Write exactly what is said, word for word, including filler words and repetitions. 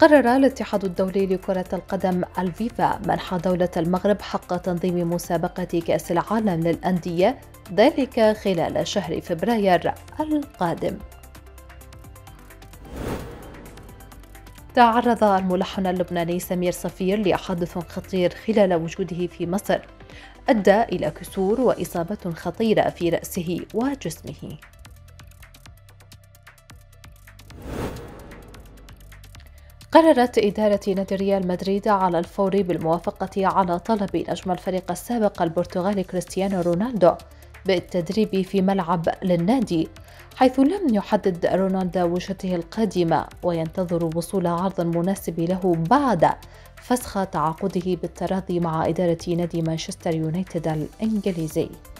قرر الاتحاد الدولي لكرة القدم الفيفا منح دولة المغرب حق تنظيم مسابقة كأس العالم للأندية، ذلك خلال شهر فبراير القادم. تعرض الملحن اللبناني سمير صفير لحادث خطير خلال وجوده في مصر أدى إلى كسور وإصابة خطيرة في رأسه وجسمه. قررت إدارة نادي ريال مدريد على الفور بالموافقة على طلب نجم الفريق السابق البرتغالي كريستيانو رونالدو بالتدريب في ملعب للنادي، حيث لم يحدد رونالدو وجهته القادمة وينتظر وصول عرض مناسب له بعد فسخ تعاقده بالتراضي مع إدارة نادي مانشستر يونايتد الإنجليزي.